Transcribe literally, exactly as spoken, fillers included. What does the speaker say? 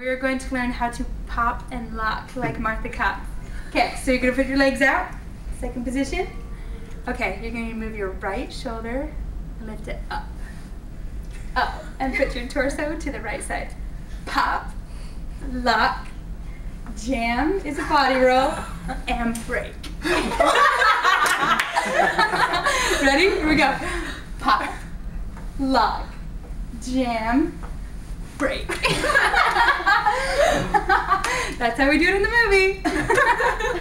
We are going to learn how to pop and lock like Martha Cox. Okay, so you're going to put your legs out, second position. Okay, you're going to move your right shoulder and lift it up, up, and put your torso to the right side. Pop, lock, jam is a body roll, and break. Ready? Here we go. Pop, lock, jam, break. That's how we do it in the movie.